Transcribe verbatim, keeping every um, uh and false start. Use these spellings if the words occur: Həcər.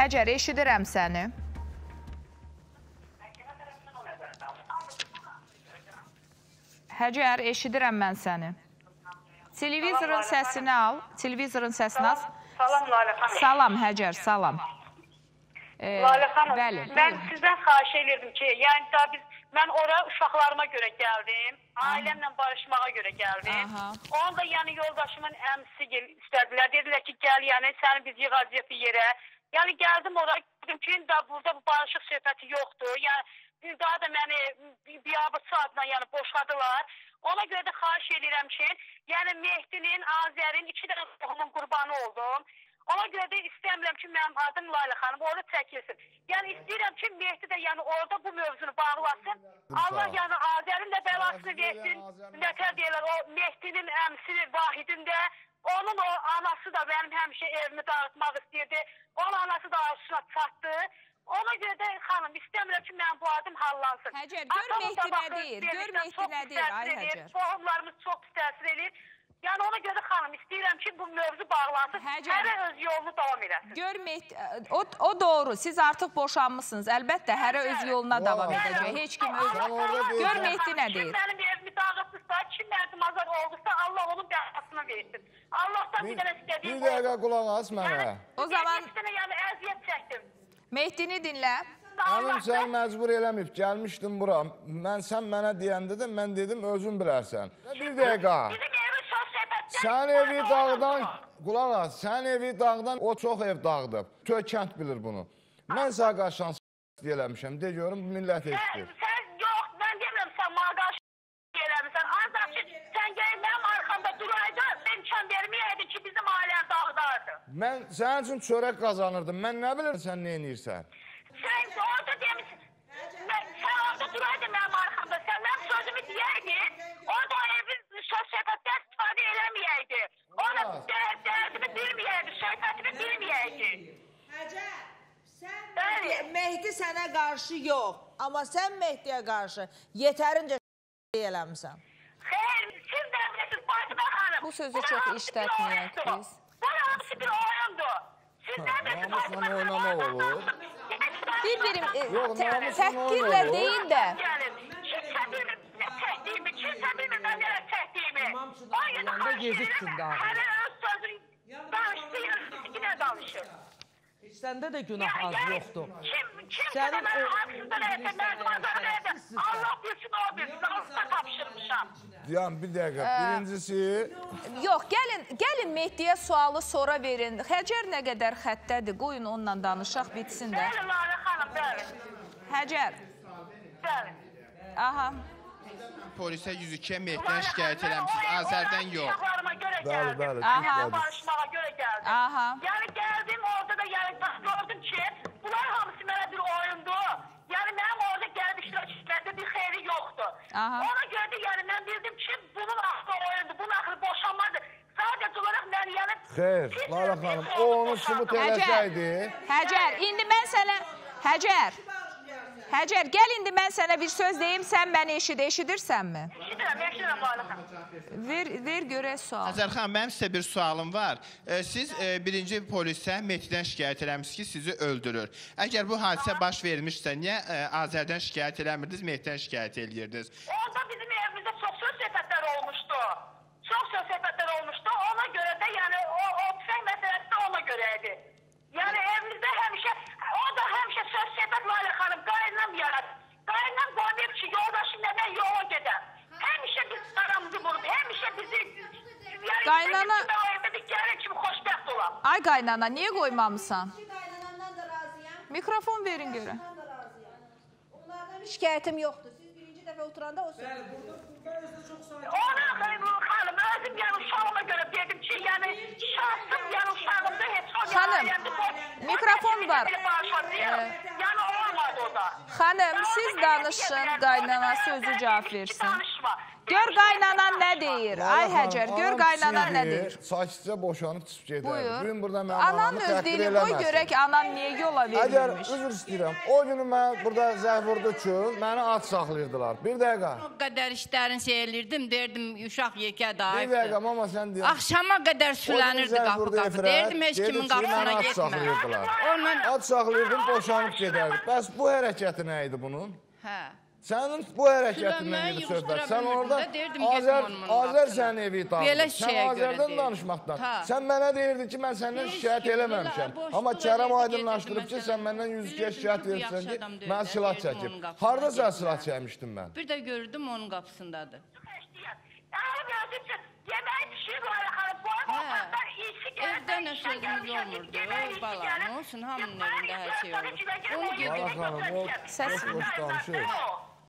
Həcər, eşidirəm səni. Həcər, eşidirəm mən səni. Televizorun səsini al. Televizorun səsini al. Salam, Lalə xanım. Salam, Həcər, salam. Ee, Lalə xanım, bəli, mən bəli. Sizdən xahiş edirdim ki, yəni daha biz, mən oraya uşaqlarıma görə gəldim, ailəmlə barışmağa görə gəldim. Aha. Onu da yəni yoldaşımın əmsi istədilər, dedilər ki, gəl, yəni səni biz yığacaq yerə. Yəni gəldim oraya, dedim ki, daha burada bu barışıq söhbəti yoxdur, yəni biz daha da məni biabır saatla yəni boşadılar. Ona görə də xahiş edirəm ki, yəni Mehdinin, Azərin iki dənə qohumun qurbanı oldum. Ona görə də istəmirəm ki, mənim adım Layla xanım orada çəkilsin. Yəni istəyirəm ki, Mehdi də yəni orada bu mövzunu bağlasın. Allah yəni Azərin də bəlasını versin. Nətər deyirlər, o Mehdinin əmsini Vahidində, onun o anası da mənim həmişə evimi dağıtmaq istəyirdi. Onun anası da arzusuna çatdı. Ona görə də xanım istəmirəm ki, mənim bu adım hallansın. Həcər, gör Mehdi nə deyir, gör Mehdi nə deyir, ay Həcər. Qohumlarımız çox pis təsir edir. Yəni ona görə də xanım istəyirəm ki, bu mövzu bağlansın, hərə öz yolunu davam edəsin. Gör Mehdi, o, o doğru, siz artıq boşanmışsınız, əlbəttə hərə öz yoluna davam edəcək, heç kim öz yoluna. Gör Mehdi nə deyir. Kim mənim evimi dağıtmışsa, kim mənim azar olduqsa, Allah onun bəlasını versin. Allahdan bir dənə istədiyim olsun. Bir dəqiqə qulaq as mənə. O zaman... Mehdini dinlə. Hanım, sən məcbur eləməyib, gəlmişdim bura. Mən, sən mənə deyəndə də, mən dedim, özün bilərsən. Bir dəqiqə. Sən evi dağdan, qulaq as, sən evi dağdan, o çox ev dağdır. Tök kənd bilir bunu. Mən sənə qarşıdan s*** eləmişəm, de görüm, millət eşdir. Sən yox, mən demirəm, sən mənə qarşı s*** eləmişsən. Ancaq ki, sən gəlin mənim arxamda duracaq, mən kəm verməyədi ki, bizim aləm dağdardır. Mən sənin üçün çörək qazanırdım, mən nə bilirəm sən nə edirsən? Sən orada demişsin, sən orada duraydın mənim arxamda, sən mənim sözümü deyəydin, orada o evin şöhbətdən istifadə eləməyəydi. Orada dərdimi bilməyəydi, şöhbətimi bilməyəydi. Həcər, sən Mehdi sənə qarşı yox, amma sən Mehdiyə qarşı yetərincə s*** eləmişsən. Xeyr, siz də biləsiniz, Fatıma xanım. Bu sözü çox işlətməyək biz. Hamısı bir oyundur. Sizdən də Fatıma xanım olur. Bir-birim təhqirlə deyil də. Kimsə bilir təhdimi, kimsə bilir nə qədər təhdimi. O yüzden hərə öz sözünü danışsın, sizinə danışır. Səndə də günah az yoxdur. Kimsə də mənə haksızdır eləsə, məzmazarı eləsə, Allah bilsin, o bilsin, Allah'a tapışırmışam. Yəni, bir dəqiqə, birincisi... Yox, gəlin Mehdiyə sualı sonra verin. Həcər nə qədər xəttədir, qoyun onunla danışaq, bitsin də. Bəli, Lalə xanım, bəli. Həcər. Bəli. Aha. Polisə yüz ikiyə Mehdidən şikayət eləmişsiniz, Azərdən yox. Uşaqlarıma görə gəldim, mən barışmağa görə gəldim. Yəni, gəldim orada da, yəni, gördüm ki, bunlar hamısı mənə bir oyundur. Yəni, mənim orada gəlmişlər, işlərdə bir xeyri yoxdur. Ona görə də, yəni, mən bildim ki, bunun axı oyundur, bunun axı boşanmadır. Sadəcə olaraq, mən yəni... Xeyr, Lalə xanım, o onu sübut eləsəydi... Həcər, indi mən sənə... Həcər, Həcər, gəl indi mən sənə bir söz deyim, sən məni eşid, eşidirsənmi? Eşidirəm, eşidirəm, Lalə xanım. Ver, görək sual. Həcər xanım, mənim sizə bir sualım var. Siz birinci polisə Mehdidən şikayət eləmişsiniz ki, sizi öldürür. Əgər bu hadisə baş vermişsə, niyə Azərdən şikayət eləmirdiniz, Mehdidən şikayət eləyirdiniz? Orada bizim evimizdə çox söz söhbətlər olmuşdu. Çox söz söhbətlər olmuşdu. Ona görə də, yəni, o tüfəng məsələsi də ona görə idi. Yəni, evimizdə həmişə... O da həmişə söz söhbət Lalə xanım, qaynam yaradır. Qaynam qoymayıb ki, yoldaşım nə mən yola gedəm. Həmişə biz aramızı vurub, həmişə bizi... Qaynana... Gəlir kimi xoşbəxt olam. Ay qaynana, niyə qoymamısan? Qaynanamdan da razıyam. Mikrofon verin görə. Onlardan şikayətim yoxdur. Siz birinci dəfə oturanda o söz... Ona xanım, özüm yəni uşağıma görə dedim ki, yəni şahsım, yəni uşağımda heç o... Xanım, mikrofon var. Yəni olmadı o da. Xanım, siz danışın, qaynana sözü cavab versin. Gör qaynanan ne deyir? Ay Həcər, gör qaynanan ne deyir? Sakitcə boşanıb çıxıb gedər. Bugün burada mənim anamı təhqir eləməsin. Anam öz görək anam niyə yola verilmiş? Həcər, özür istəyirəm. O günü mən burada zəhv vurdu ki, məni at saxlayırdılar. Bir dəqiqə. O qədər işlərin seyirlirdim, derdim uşaq yekə dayıb. Bir dəqiqə, mama sən deyirəm. Axşama qədər sülənirdi qapı-qapı. Deyirdim heç kimin qapısına getmə. Ondan at saxlayırdım, boşanıb gedərdi. Bəs bu hərəkəti nə idi bunun? Hə. Sənin bu hərəkətindən bir söhbət. Sən orada Azər sənin evi tanıdın. Sən Azərdən danışmaqdan. Sən mənə deyirdin ki, mən səndən şikayət eləməmişəm. Amma Kərəm aydınlaşdırıb ki, sən məndən yüz ikiyə şikayət verirsən ki, mən silah çəkib. Harada sən silah çəkmişdin mən? Bir də görürdüm onun qapısındadır. Yeməyi düşüb, boğazdan iyisi gəlir. Evdə nə sözümüz olmurdu, bala, nə olsun, hamının evində hər şey olur. Onu gedir. Səs yox, danışır.